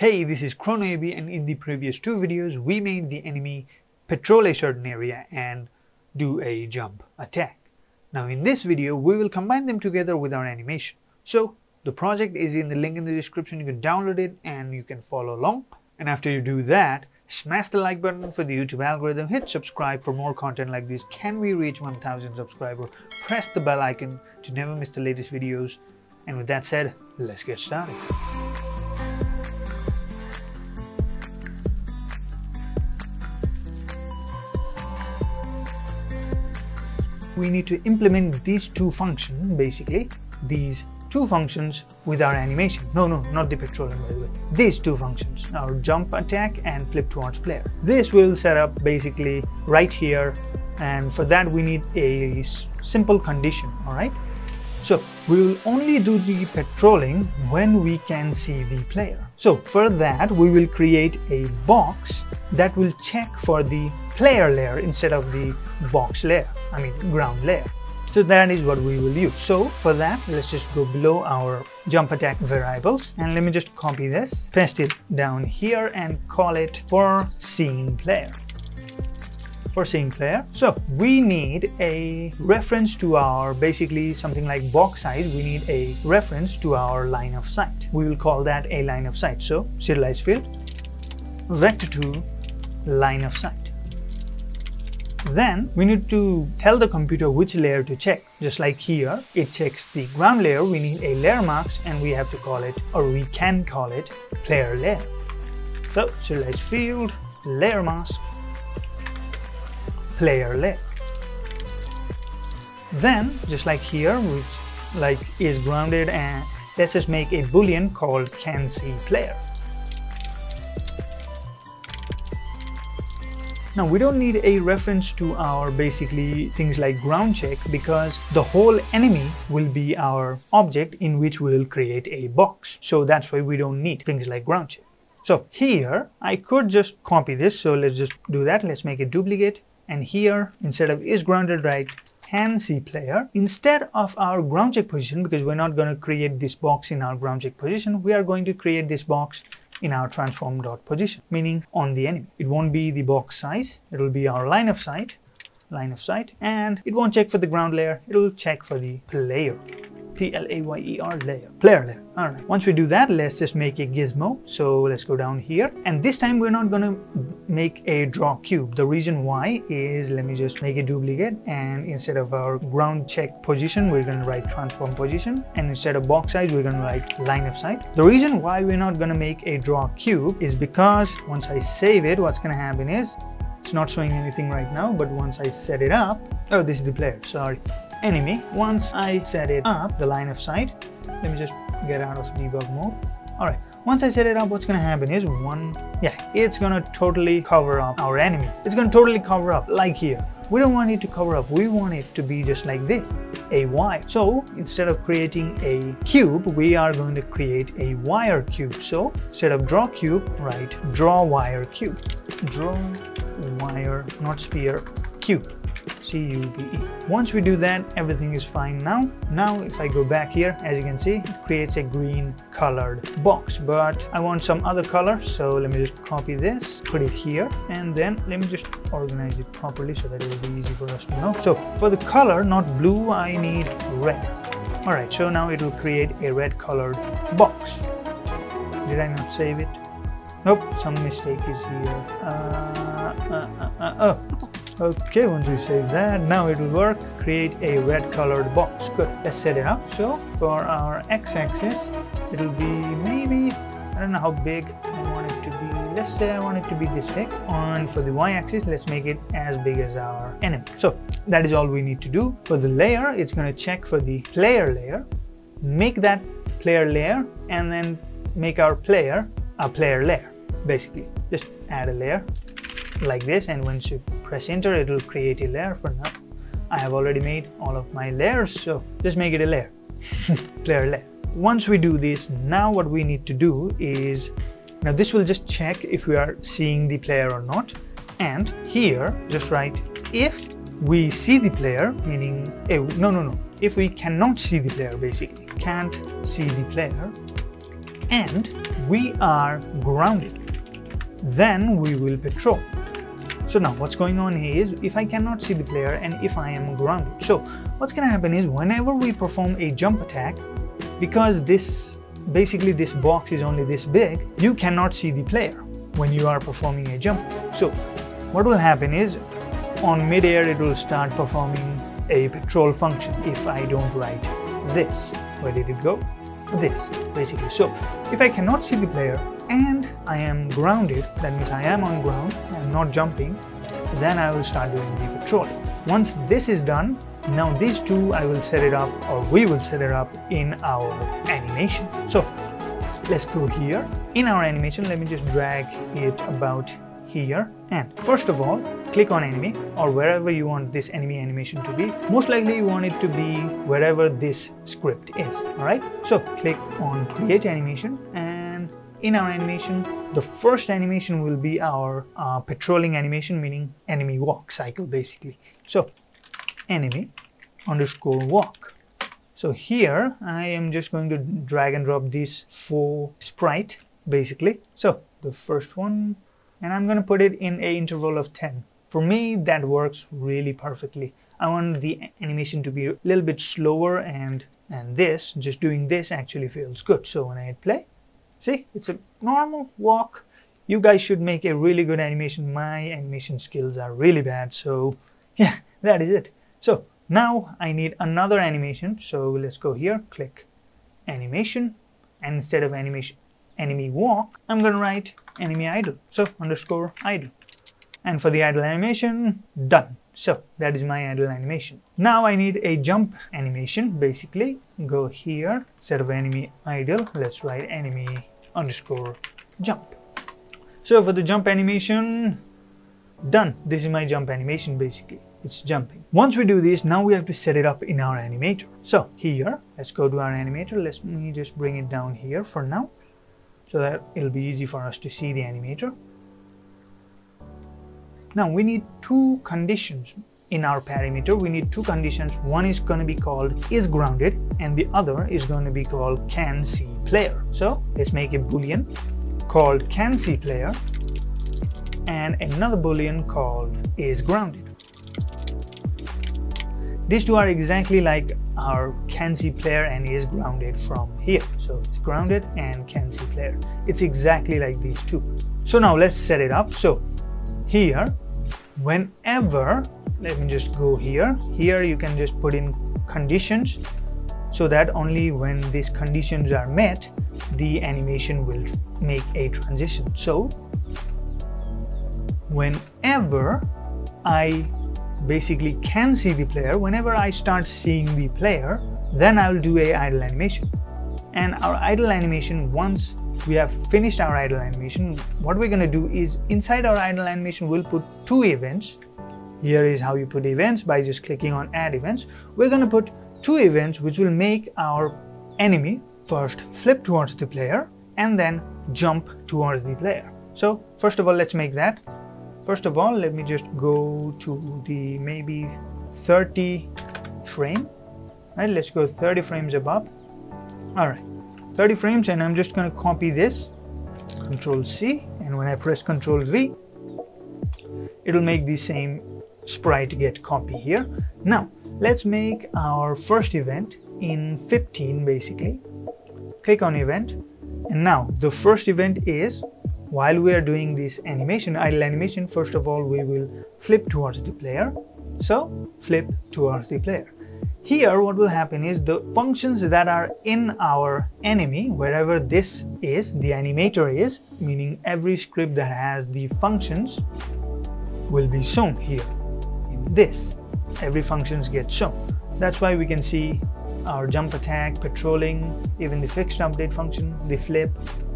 Hey, this is ChronoABI, and in the previous two videos we made the enemy patrol a certain area and do a jump attack. Now in this video we will combine them together with our animation. So the project is in the link in the description, you can download it and you can follow along. And after you do that, smash the like button for the YouTube algorithm, hit subscribe for more content like this. Can we reach 1000 subscribers? Press the bell icon to never miss the latest videos. And with that said, let's get started. We need to implement these two functions, basically these two functions, with our animation. No, not the patrolling, by the way. These two functions, our jump attack and flip towards player. This will set up basically right here, and for that we need a simple condition. All right, so we will only do the patrolling when we can see the player. So for that we will create a box that will check for the player layer instead of the box layer, I mean ground layer. So that is what we will use. So for that, let's just go below our jump attack variables, and let me just copy this, paste it down here, and call it for seeing player. So we need a reference to our, basically something like box size, we need a reference to our line of sight. We will call that a line of sight. So serialize field vector to line of sight. Then we need to tell the computer which layer to check. Just like here it checks the ground layer, we need a layer marks, and we have to call it, or we can call it, player layer. So serialize field layer mask player layer. Then just like here, which like is grounded, and let's just make a boolean called can see player. Now we don't need a reference to our basically things like ground check, because the whole enemy will be our object in which we will create a box. So that's why we don't need things like ground check. So here I could just copy this. So let's just do that. Let's make a duplicate. And here instead of is grounded, right, can see player instead of our ground check position, because we're not going to create this box in our ground check position. We are going to create this box in our transform dot position, meaning on the enemy. It won't be the box size, it will be our line of sight, and it won't check for the ground layer, it will check for the player, player layer, player layer. All right, once we do that, let's just make a gizmo. So let's go down here, and this time we're not gonna make a draw cube. The reason why is, let me just make a duplicate, and instead of our ground check position we're going to write transform position, and instead of box size we're going to write line of sight. The reason why we're not going to make a draw cube is because once I save it, what's going to happen is it's not showing anything right now, but once I set it up, oh, this is the player, sorry, enemy. Once I set it up, the line of sight, let me just get out of debug mode. All right, once I set it up, what's going to happen is it's going to totally cover up our enemy. It's going to totally cover up, like here. We don't want it to cover up. We want it to be just like this, a wire. So instead of creating a cube, we are going to create a wire cube. So instead of draw cube, write draw wire cube. Draw wire, not sphere, cube. C-U-B-E. Once we do that, everything is fine now. Now if I go back here, as you can see, it creates a green colored box, but I want some other color. So let me just copy this, put it here, and then let me just organize it properly so that it will be easy for us to know. So for the color, not blue, I need red. All right, so now it will create a red colored box. Did I not save it? Nope, some mistake is here. Okay, once we save that, now it will work. Create a red colored box. Good, let's set it up. So for our x-axis, it will be maybe, I don't know how big I want it to be. Let's say I want it to be this big. And for the y-axis, let's make it as big as our enemy. So that is all we need to do. For the layer, it's going to check for the player layer. Make that player layer, and then make our player a player layer. Basically, just add a layer like this, and once you press enter, it will create a layer. For now, I have already made all of my layers, so just make it a layer. Player layer. Once we do this, now what we need to do is, now this will just check if we are seeing the player or not, and here just write if we see the player, meaning if we cannot see the player, basically can't see the player, and we are grounded, then we will patrol. So now what's going on here is, if I cannot see the player and if I am grounded, so what's gonna happen is, whenever we perform a jump attack, because this box is only this big, you cannot see the player when you are performing a jump attack. So what will happen is, on midair it will start performing a patrol function. If I don't write this, where did it go? This, basically. So if I cannot see the player and I am grounded, that means I am on ground, I am not jumping, then I will start doing the patrolling. Once this is done, now these two I will set it up, or we will set it up in our animation. So let's go here. In our animation, let me just drag it about here, and first of all click on enemy, or wherever you want this enemy animation to be. Most likely you want it to be wherever this script is. Alright, so click on create animation, and in our animation the first animation will be our patrolling animation, meaning enemy walk cycle basically. So enemy underscore walk. So here I am just going to drag and drop these 4 sprite basically. So the first one, and I'm gonna put it in a interval of 10. For me, that works really perfectly. I want the animation to be a little bit slower, and this, just doing this actually feels good. So when I hit play, see, it's a normal walk. You guys should make a really good animation. My animation skills are really bad, so yeah, that is it. So now I need another animation. So let's go here, click animation, and instead of animation enemy walk, I'm gonna write enemy idle. So underscore idle, and for the idle animation, done. So that is my idle animation. Now I need a jump animation basically. Go here, instead of enemy idle, let's write enemy underscore jump. So for the jump animation, done. This is my jump animation basically. It's jumping. Once we do this, now we have to set it up in our animator. So here, let's go to our animator. Let me just bring it down here for now, so that it'll be easy for us to see the animator. Now we need 2 conditions in our parameter. We need 2 conditions. One is going to be called is grounded, and the other is going to be called can see player. So let's make a boolean called can see player and another boolean called is grounded. These two are exactly like our can see player and is grounded from here. So it's grounded and can see player. It's exactly like these two. So now let's set it up. So here, whenever, let me just go here. Here you can just put in conditions, so that only when these conditions are met, the animation will make a transition. So whenever I basically can see the player, whenever I start seeing the player, then I'll do a idle animation. And our idle animation, once we have finished our idle animation, what we're going to do is, inside our idle animation we'll put 2 events. Here is how you put events, by just clicking on add events. We're going to put 2 events which will make our enemy first flip towards the player and then jump towards the player. So first of all, let's make that. First of all, let me just go to the maybe 30 frame. Right, let's go 30 frames above. All right, 30 frames, and I'm just going to copy this. Control C, and when I press Control V, it'll make the same sprite get copy here. Now let's make our first event in 15 basically. Click on event, and now the first event is, while we are doing this animation, idle animation, first of all we will flip towards the player. So flip towards the player. Here what will happen is, the functions that are in our enemy, wherever this is, the animator is, meaning every script that has the functions will be shown here. In this, every functions gets shown. That's why we can see our jump attack, patrolling, even the fixed update function, the flip,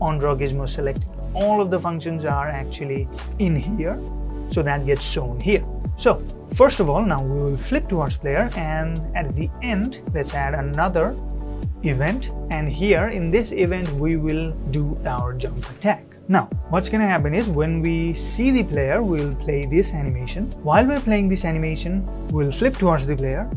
on draw gizmo selected. All of the functions are actually in here, so that gets shown here. So first of all, now we will flip towards player, and at the end let's add another event, and here in this event we will do our jump attack. Now what's gonna happen is, when we see the player we'll play this animation. While we're playing this animation we'll flip towards the player,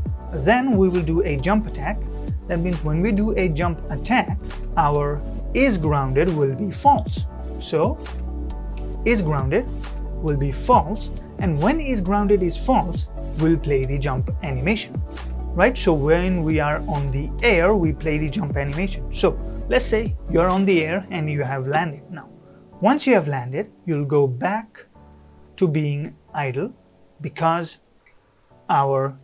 then we will do a jump attack. That means when we do a jump attack, our is grounded will be false. So is grounded will be false, and when is grounded is false, we'll play the jump animation, right? So when we are on the air, we play the jump animation. So let's say you're on the air and you have landed. Now, once you have landed, you'll go back to being idle because our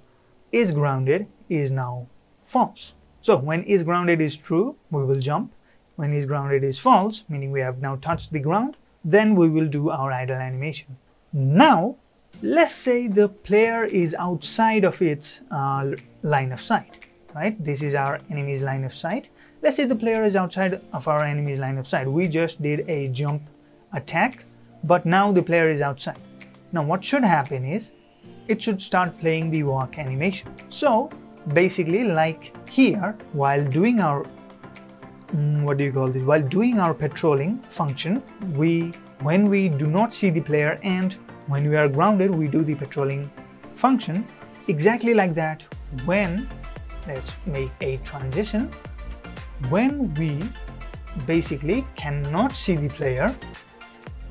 is grounded is now false. So when is grounded is true, we will jump. When is grounded is false, meaning we have now touched the ground, then we will do our idle animation. Now, let's say the player is outside of its line of sight, right? This is our enemy's line of sight. Let's say the player is outside of our enemy's line of sight. We just did a jump attack, but now the player is outside. Now, what should happen is it should start playing the walk animation. So basically, like here, while doing our while doing our patrolling function, when we do not see the player and when we are grounded, we do the patrolling function. Exactly like that, when, let's make a transition, when we basically cannot see the player,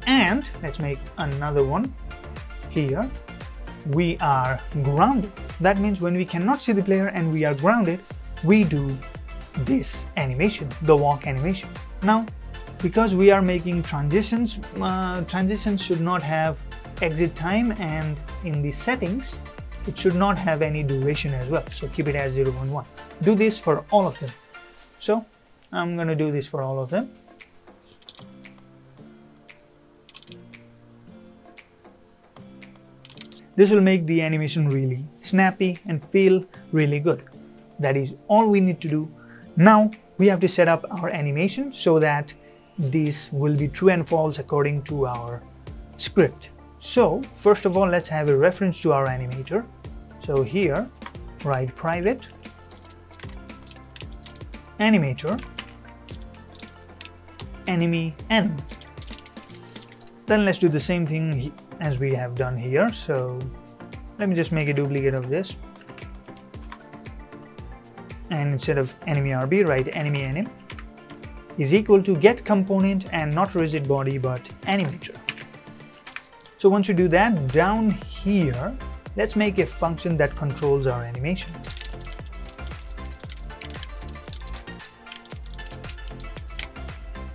and let's make another one here, we are grounded. That means when we cannot see the player and we are grounded, we do this animation, the walk animation. Now, because we are making transitions, transitions should not have exit time, and in the settings, it should not have any duration as well. So keep it as 0.1. Do this for all of them. So I'm gonna do this for all of them. This will make the animation really snappy and feel really good. That is all we need to do. Now we have to set up our animation so that this will be true and false according to our script. So first of all, let's have a reference to our animator. So here, write private animator enemy n. Then let's do the same thing as we have done here. So let me just make a duplicate of this. And instead of enemy RB, write enemy anim is equal to get component and not rigid body, but animator. So once you do that, down here, let's make a function that controls our animation.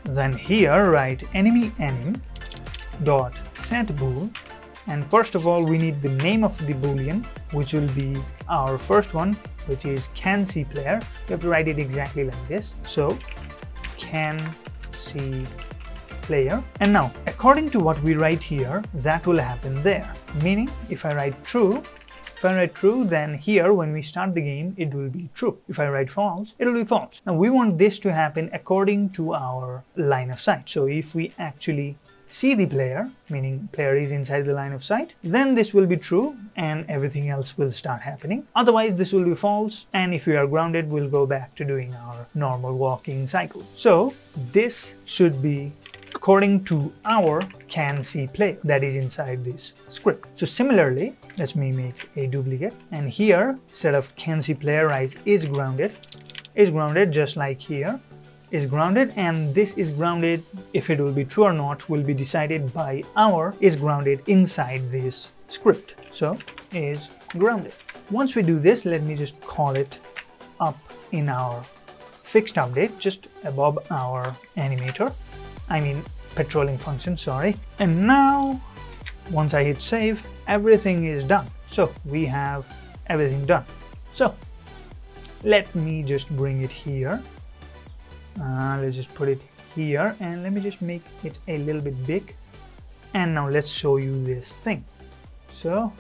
Then here, write enemy anim dot set bool, and first of all we need the name of the boolean, which will be our first one, which is can see player. You have to write it exactly like this. So can see player, and now according to what we write here, that will happen there. Meaning if I write true, then here when we start the game it will be true. If I write false, it will be false. Now we want this to happen according to our line of sight. So if we actually see the player, meaning player is inside the line of sight, then this will be true and everything else will start happening. Otherwise this will be false, and if we are grounded, we'll go back to doing our normal walking cycle. So this should be according to our can see player that is inside this script. So similarly, let me make a duplicate, and here instead of can see player, write is grounded just like here, is grounded, and this is grounded, if it will be true or not, will be decided by our is grounded inside this script. So is grounded. Once we do this, let me just call it up in our fixed update, just above our animator, I mean patrolling function, sorry. And now once I hit save, everything is done. So we have everything done. So let me just bring it here. Let's just put it here, and let me just make it a little bit big, and now let's show you this thing. So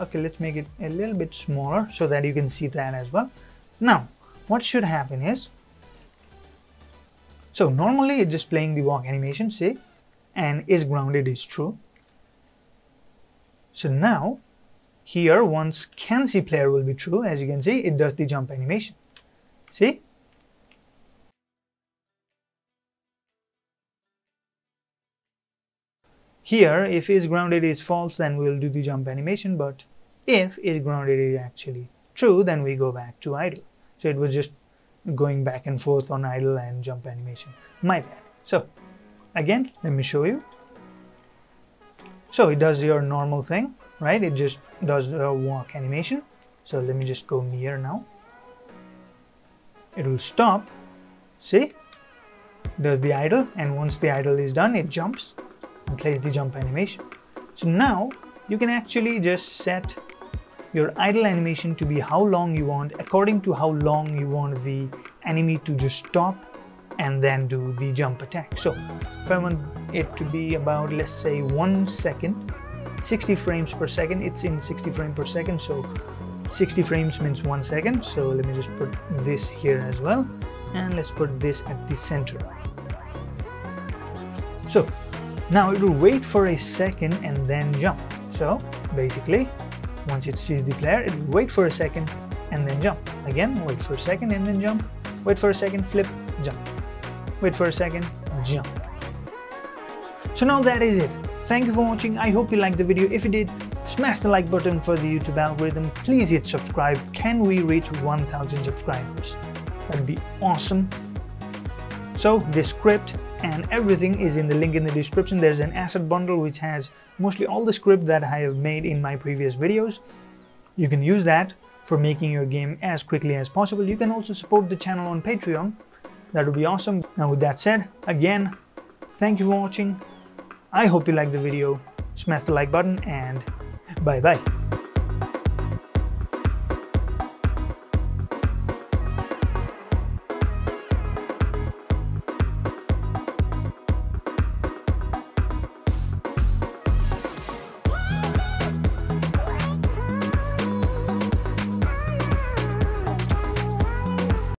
okay, let's make it a little bit smaller so that you can see that as well. Now what should happen is, so normally it's just playing the walk animation, see, and is grounded is true. So now here once can see player will be true, as you can see it does the jump animation, see. Here, if is grounded is false, then we will do the jump animation, but if is grounded is actually true, then we go back to idle. So it was just going back and forth on idle and jump animation. My bad. So again, let me show you. So it does your normal thing, right? It just does the walk animation. So let me just go near now. It will stop. See? Does the idle, and once the idle is done, it jumps and plays the jump animation. So now you can actually just set your idle animation to be how long you want, according to how long you want the enemy to just stop and then do the jump attack. So if I want it to be about, let's say, 1 second, 60 frames per second, it's in 60 frames per second. So 60 frames means 1 second. So let me just put this here as well. And let's put this at the center. So now it will wait for a second and then jump. So basically, once it sees the player, it will wait for a second and then jump. Again, wait for a second and then jump. Wait for a second, flip, jump. Wait for a second, jump. So now that is it. Thank you for watching. I hope you liked the video. If you did, smash the like button for the YouTube algorithm. Please hit subscribe. Can we reach 1,000 subscribers? That'd be awesome. So this script and everything is in the link in the description. There's an asset bundle which has mostly all the script that I have made in my previous videos. You can use that for making your game as quickly as possible. You can also support the channel on Patreon. That would be awesome. Now with that said, again, thank you for watching. I hope you liked the video. Smash the like button and bye bye.